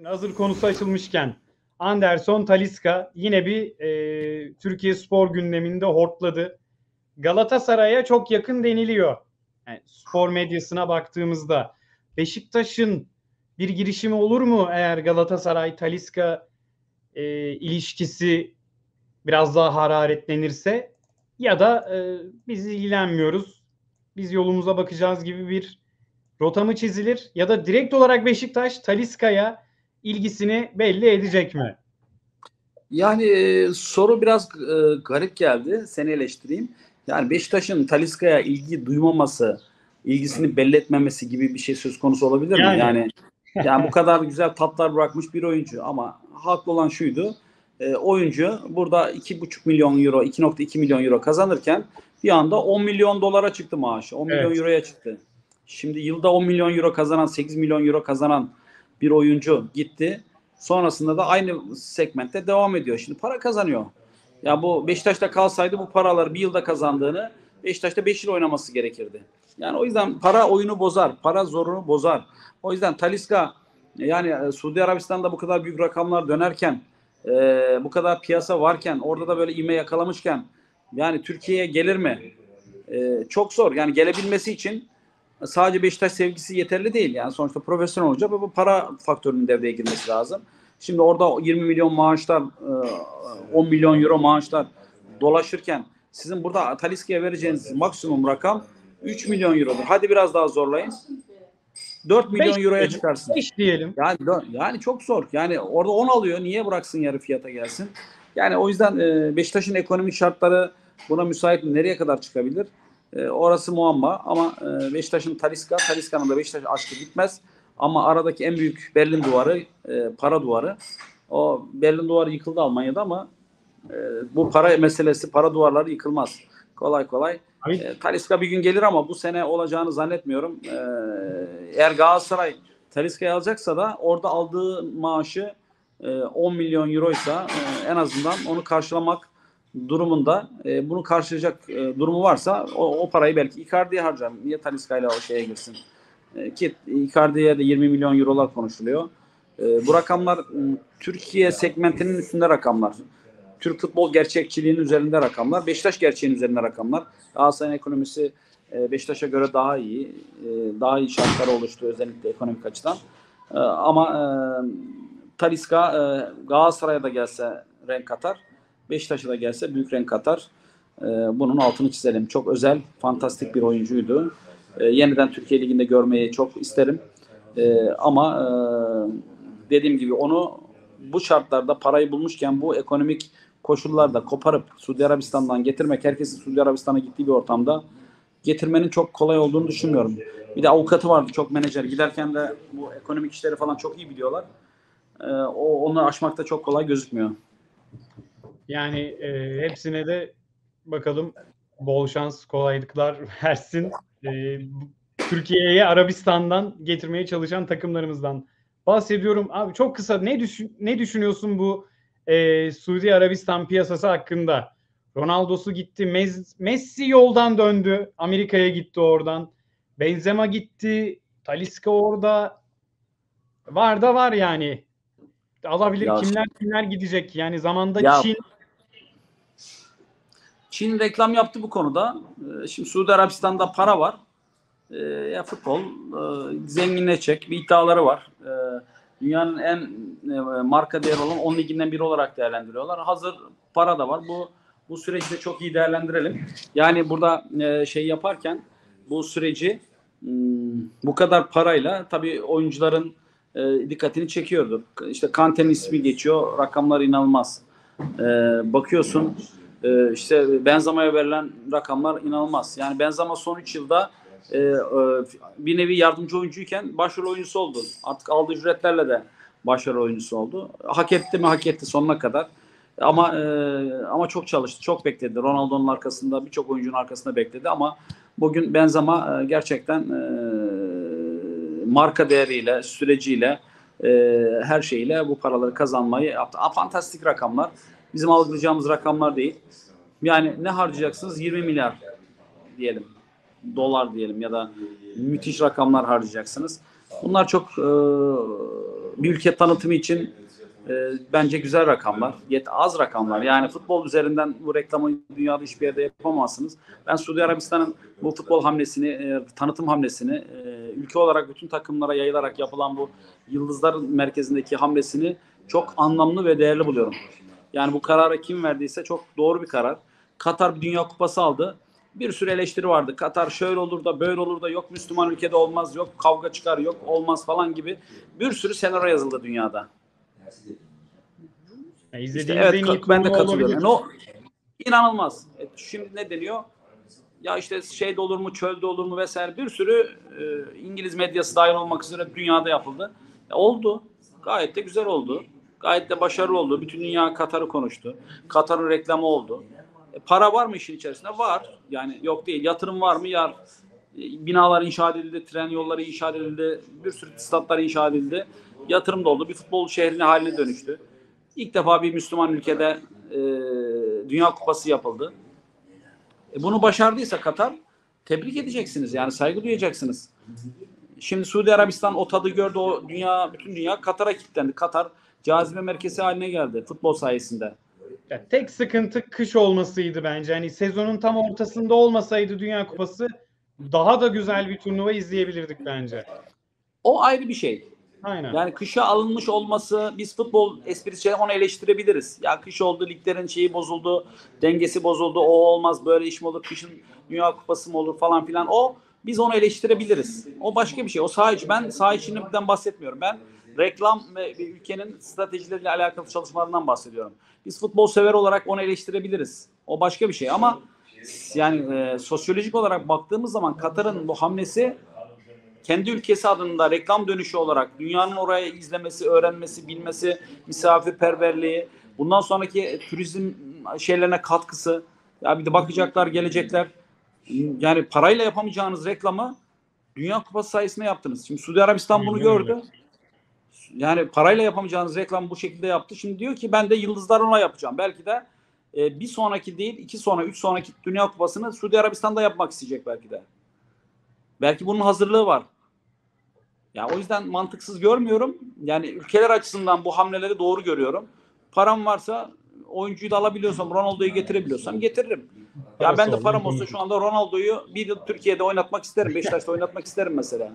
Şimdi hazır konusu açılmışken Anderson Talisca yine bir Türkiye spor gündeminde hortladı. Galatasaray'a çok yakın deniliyor. Yani spor medyasına baktığımızda Beşiktaş'ın bir girişimi olur mu eğer Galatasaray Talisca ilişkisi biraz daha hararetlenirse, ya da biz ilgilenmiyoruz, biz yolumuza bakacağız gibi bir rota mı çizilir, ya da direkt olarak Beşiktaş Talisca'ya ilgisini belli edecek mi? Yani soru biraz garip geldi. Seni eleştireyim. Yani Beşiktaş'ın Talisca'ya ilgi duymaması, ilgisini belli etmemesi gibi bir şey söz konusu olabilir mi? Yani bu kadar güzel tatlar bırakmış bir oyuncu, ama haklı olan şuydu. Oyuncu burada 2,2 milyon euro kazanırken bir anda 10 milyon dolara çıktı maaşı. 10 milyon euroya çıktı. Şimdi yılda 10 milyon euro kazanan, 8 milyon euro kazanan bir oyuncu gitti. Sonrasında da aynı segmentte devam ediyor. Şimdi para kazanıyor. Ya bu Beşiktaş'ta kalsaydı bu paraları bir yılda kazandığını, Beşiktaş'ta 5 yıl oynaması gerekirdi. Yani o yüzden para oyunu bozar. Para zorunu bozar. O yüzden Talisca, yani Suudi Arabistan'da bu kadar büyük rakamlar dönerken, bu kadar piyasa varken, orada da böyle ivme yakalamışken, yani Türkiye'ye gelir mi? Çok zor. Yani gelebilmesi için sadece Beşiktaş sevgisi yeterli değil. Yani sonuçta profesyonel olacak ve bu para faktörünün devreye girmesi lazım. Şimdi orada 20 milyon maaşlar, 10 milyon euro maaşlar dolaşırken sizin burada Talisca'ya vereceğiniz maksimum rakam 3 milyon eurodur. Hadi biraz daha zorlayın. 4 milyon euroya çıkarsın. Diyelim. Yani çok zor. Yani orada 10 alıyor. Niye bıraksın, yarı fiyata gelsin? Yani o yüzden Beşiktaş'ın ekonomik şartları buna müsait mi? Nereye kadar çıkabilir? Orası muamma, ama Beşiktaş'ın Talisca'nın da Beşiktaş aşkı gitmez. Ama aradaki en büyük Berlin duvarı, para duvarı. O Berlin duvarı yıkıldı Almanya'da, ama bu para meselesi, para duvarları yıkılmaz kolay kolay. Talisca bir gün gelir, ama bu sene olacağını zannetmiyorum. Eğer Galatasaray Talisca'yı alacaksa da orada aldığı maaşı 10 milyon euroysa en azından onu karşılamak durumunda, bunu karşılayacak durumu varsa o parayı belki Icardi'ye harcar. Niye Talisca'yla o şeye girsin? Ki Icardi'ye de 20 milyon eurolar konuşuluyor. Bu rakamlar Türkiye segmentinin üstünde rakamlar. Türk futbol gerçekçiliğinin üzerinde rakamlar. Beşiktaş gerçeğinin üzerinde rakamlar. Galatasaray'ın ekonomisi Beşiktaş'a göre daha iyi. Daha iyi şartlar oluştu özellikle ekonomik açıdan. Ama Talisca Galatasaray'a da gelse renk katar. Beşiktaş'a da gelse büyük renk katar. Bunun altını çizelim. Çok özel, fantastik bir oyuncuydu. Yeniden Türkiye Ligi'nde görmeyi çok isterim. Ama dediğim gibi onu bu şartlarda parayı bulmuşken, bu ekonomik koşullarda koparıp Suudi Arabistan'dan getirmek, herkesin Suudi Arabistan'a gittiği bir ortamda getirmenin çok kolay olduğunu düşünmüyorum. Bir de avukatı vardı, çok menajer. Giderken de bu ekonomik işleri falan çok iyi biliyorlar. Onları aşmak da çok kolay gözükmüyor. Yani hepsine de bakalım, bol şans, kolaylıklar versin. Türkiye'ye Arabistan'dan getirmeye çalışan takımlarımızdan bahsediyorum. Abi çok kısa ne düşünüyorsun bu Suudi Arabistan piyasası hakkında? Ronaldo'su gitti, Messi yoldan döndü, Amerika'ya gitti oradan. Benzema gitti, Talisca orada. Var yani. Alabilir ya, kimler gidecek? Yani zamanda ya, Çin reklam yaptı bu konuda. Şimdi Suudi Arabistan'da para var. Ya futbol zenginleşecek bir iddiaları var. Dünyanın en marka değeri olan 10 liginden biri olarak değerlendiriyorlar. Hazır para da var. Bu süreci de çok iyi değerlendirelim. Yani burada şey yaparken bu süreci bu kadar parayla tabii oyuncuların dikkatini çekiyordur. İşte Kante'nin ismi geçiyor. Rakamlar inanılmaz. Bakıyorsun işte Benzema'ya verilen rakamlar inanılmaz. Yani Benzema son 3 yılda bir nevi yardımcı oyuncuyken başrol oyuncusu oldu. Artık aldığı ücretlerle de başrol oyuncusu oldu. Hak etti mi? Hak etti sonuna kadar. Ama çok çalıştı. Çok bekledi. Ronaldo'nun arkasında, birçok oyuncunun arkasında bekledi, ama bugün Benzema gerçekten marka değeriyle, süreciyle, her şeyle bu paraları kazanmayı yaptı. Fantastik rakamlar. Bizim algılayacağımız rakamlar değil. Yani ne harcayacaksınız? 20 milyar diyelim. Dolar diyelim, ya da müthiş rakamlar harcayacaksınız. Bunlar çok bir ülke tanıtımı için bence güzel rakamlar, az rakamlar. Yani futbol üzerinden bu reklamı dünyada hiçbir yerde yapamazsınız. Ben Suudi Arabistan'ın bu futbol hamlesini, tanıtım hamlesini, ülke olarak bütün takımlara yayılarak yapılan bu yıldızların merkezindeki hamlesini çok anlamlı ve değerli buluyorum. Yani bu kararı kim verdiyse çok doğru bir karar. Katar Dünya Kupası aldı. Bir sürü eleştiri vardı. Katar şöyle olur da böyle olur da, yok Müslüman ülkede olmaz, yok kavga çıkar, yok olmaz falan gibi bir sürü senaryo yazıldı dünyada. İşte, evet, ben de katılıyorum. Yani o inanılmaz. Şimdi ne deniyor? Ya işte şeyde olur mu, çölde olur mu vesaire, bir sürü İngiliz medyası dahil olmak üzere dünyada yapıldı. Oldu. Gayet de güzel oldu. Gayet de başarılı oldu. Bütün dünya Katar'ı konuştu. Katar'ın reklamı oldu. Para var mı işin içerisinde? Var. Yani yok değil. Yatırım var mı? Yar. Binalar inşa edildi, tren yolları inşa edildi, bir sürü statlar inşa edildi. Yatırım da oldu. Bir futbol şehrine haline dönüştü. İlk defa bir Müslüman ülkede Dünya Kupası yapıldı. Bunu başardıysa Katar, tebrik edeceksiniz. Yani saygı duyacaksınız. Şimdi Suudi Arabistan o tadı gördü. O dünya, bütün dünya Katar'a kilitlendi. Katar cazibe merkezi haline geldi futbol sayesinde. Ya, tek sıkıntı kış olmasıydı bence. Hani sezonun tam ortasında olmasaydı Dünya Kupası, daha da güzel bir turnuva izleyebilirdik bence. O ayrı bir şey. Aynen. Yani kışa alınmış olması, biz futbol esprisi onu eleştirebiliriz. Ya kış oldu, liglerin şeyi bozuldu, dengesi bozuldu, o olmaz, böyle iş mi olur, kışın Dünya Kupası mı olur falan filan. O, biz onu eleştirebiliriz. O başka bir şey. O saha içi. Ben saha içinden bahsetmiyorum. Ben reklam ve ülkenin stratejileriyle alakalı çalışmalarından bahsediyorum. Biz futbol sever olarak onu eleştirebiliriz. O başka bir şey ama yani sosyolojik olarak baktığımız zaman Katar'ın bu hamlesi, kendi ülkesi adında reklam dönüşü olarak dünyanın oraya izlemesi, öğrenmesi, bilmesi, misafirperverliği, bundan sonraki turizm şeylerine katkısı, ya bir de bakacaklar, gelecekler. Yani parayla yapamayacağınız reklamı Dünya Kupası sayesinde yaptınız. Şimdi Suudi Arabistan bunu gördü. Yani parayla yapamayacağınız reklamı bu şekilde yaptı. Şimdi diyor ki ben de yıldızlar ona yapacağım. Belki de bir sonraki değil, 2 sonra 3 sonraki Dünya Kupası'nı Suudi Arabistan'da yapmak isteyecek belki de. Belki bunun hazırlığı var. Ya o yüzden mantıksız görmüyorum. Yani ülkeler açısından bu hamleleri doğru görüyorum. Param varsa, oyuncuyu da alabiliyorsam, Ronaldo'yu getirebiliyorsam getiririm. Ya ben de param olsa şu anda Ronaldo'yu bir yıl Türkiye'de oynatmak isterim. Beşiktaş'ta oynatmak isterim mesela.